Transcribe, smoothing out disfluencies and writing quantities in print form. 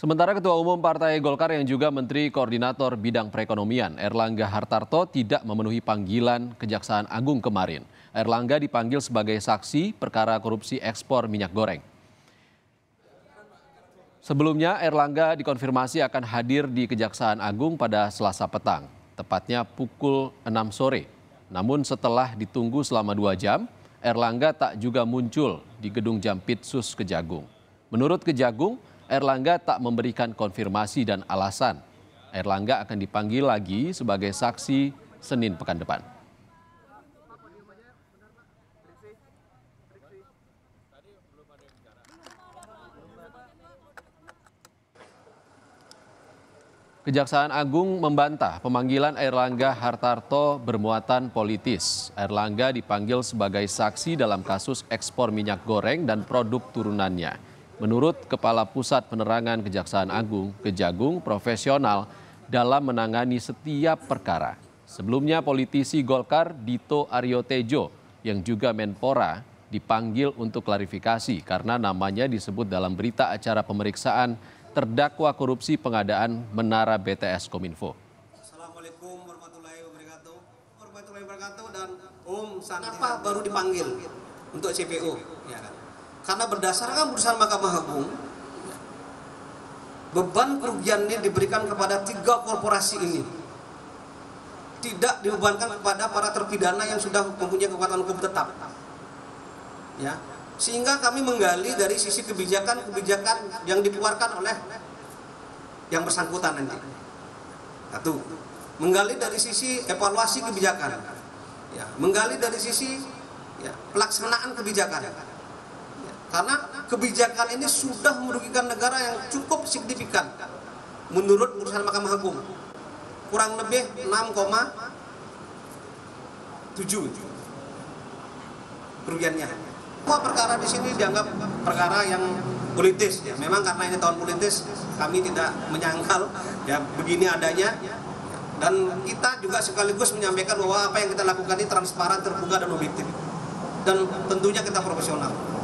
Sementara Ketua Umum Partai Golkar yang juga Menteri Koordinator Bidang Perekonomian Airlangga Hartarto tidak memenuhi panggilan Kejaksaan Agung kemarin. Airlangga dipanggil sebagai saksi perkara korupsi ekspor minyak goreng. Sebelumnya Airlangga dikonfirmasi akan hadir di Kejaksaan Agung pada Selasa petang, tepatnya pukul 6 sore. Namun setelah ditunggu selama 2 jam, Airlangga tak juga muncul di Gedung Jampidsus Kejagung. Menurut Kejagung, Airlangga tak memberikan konfirmasi dan alasan. Airlangga akan dipanggil lagi sebagai saksi Senin pekan depan. Kejaksaan Agung membantah pemanggilan Airlangga Hartarto bermuatan politis. Airlangga dipanggil sebagai saksi dalam kasus ekspor minyak goreng dan produk turunannya. Menurut Kepala Pusat Penerangan Kejaksaan Agung, Kejagung profesional dalam menangani setiap perkara. Sebelumnya politisi Golkar Dito Tejo yang juga Menpora dipanggil untuk klarifikasi karena namanya disebut dalam berita acara pemeriksaan terdakwa korupsi pengadaan Menara BTS Kominfo. Assalamualaikum warahmatullahi wabarakatuh. Warahmatullahi wabarakatuh dan Om Santi. Kenapa baru dipanggil untuk CPO? Ya kan? Karena berdasarkan putusan Mahkamah Agung, beban kerugiannya diberikan kepada 3 korporasi ini, tidak dibebankan kepada para terpidana yang sudah mempunyai kekuatan hukum tetap. Ya, sehingga kami menggali dari sisi kebijakan-kebijakan yang dikeluarkan oleh yang bersangkutan nanti. 1, menggali dari sisi evaluasi kebijakan. Ya, menggali dari sisi pelaksanaan kebijakan. Karena kebijakan ini sudah merugikan negara yang cukup signifikan menurut putusan Mahkamah Agung, kurang lebih 6,7 kerugiannya. Semua perkara di sini dianggap perkara yang politis. Ya, memang karena ini tahun politis, kami tidak menyangkal ya begini adanya. Dan kita juga sekaligus menyampaikan bahwa apa yang kita lakukan ini transparan, terbuka dan objektif. Dan tentunya kita profesional.